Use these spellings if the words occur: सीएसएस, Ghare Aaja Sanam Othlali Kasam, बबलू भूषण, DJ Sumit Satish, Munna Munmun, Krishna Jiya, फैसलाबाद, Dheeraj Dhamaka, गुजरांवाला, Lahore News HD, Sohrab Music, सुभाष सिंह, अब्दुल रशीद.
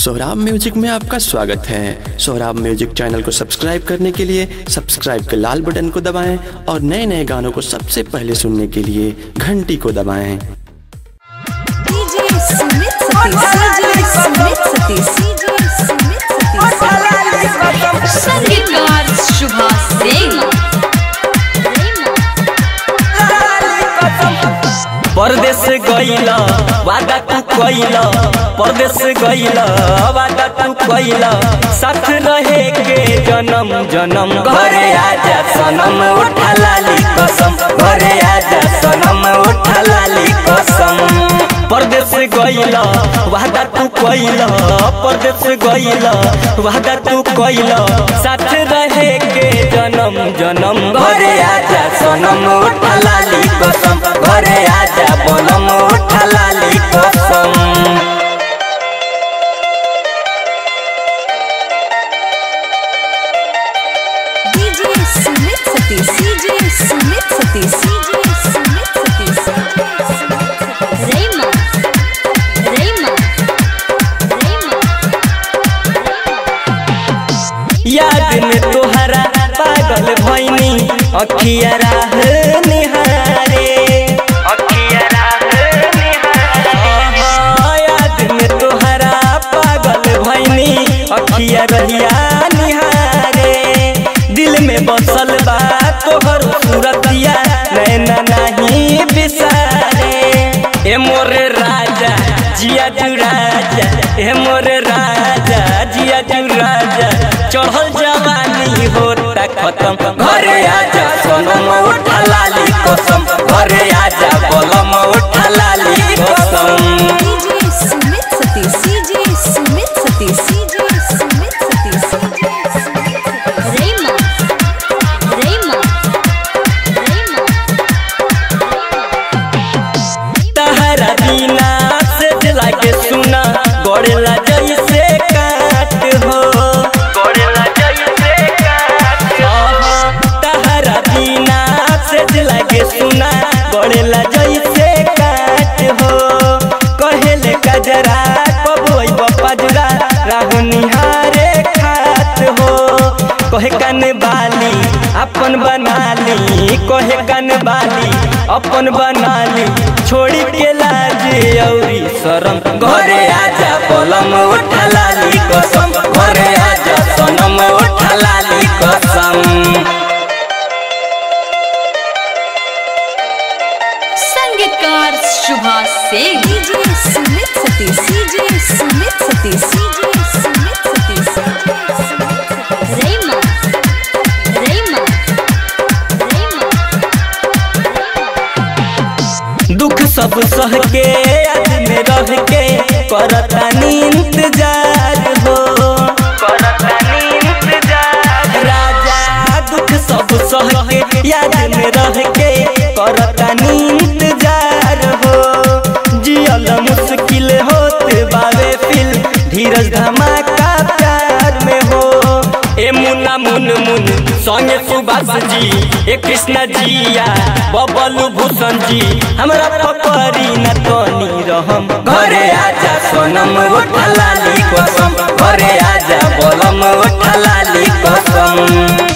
Sohrab music में आपका स्वागत है। सोहराब म्यूजिक चैनल को सब्सक्राइब करने के लिए सब्सक्राइब के लाल बटन को दबाएं और नए नए गानों को सबसे पहले सुनने के लिए घंटी को दबाएं। डीजे सुमित सतीश संगीतकार सुभाष सिंह परदेश गईला वादा तू कईला परदेश गईला वादा तू कईला साथ रहे के जन्म जन्म घरे आजा सनम उठा लाली कसम घरे आजा सनम उठा लाली कसम परदेश गईला वादा तू कईला परदेश गईला वादा तू कईला साथ रहे के जन्म जन्म घरे आजा सनम उठा लाली कसम घरे आजा बनम उठा लाली कसम। DJ Sumit Satish DJ Sumit Satish DJ Sumit Satish रेमा रेमा रेमा याद में तोहरा पागल भइनी अखिया राह निहारे अखिया रहिया निहारे दिल में बसल बा तोहर सूरतिया नैना नहीं बिसारे ए मोरे राजा जिया तू राजा ए मोरे राजा जिया तू राजा चढ़ल जवानी होता खत्म घरे आजा सनम उठा लाली कसम घरे आजा बलम उठा लाली कसम। कोहे कनबाली अपन बनाली छोड़ी के लाज औरी शरम घरे आजा बलम उठा लाली कसम घरे आजा सनम उठा लाली कसम। संगीतकार सुभाष सिंह DJ Sumit Satish DJ Sumit Satish DJ Sumit Satish रेमा सब सह के याद में रह के करता इंतजार हो करता इंतजार राजा दुख सब सह के याद में रह के करता इंतजार हो जियल मुश्किल होत बावे फिल धीरज धमाका प्यार में हो ए मुन्ना मुन मुन संगे सुभाष जी ए कृष्णा जिया बबलू भूषण जी हमरा पकड़ी न तनी रहम घरे आजा सनम उठा लाली कसम घरे आजा बलम उठा लाली कसम।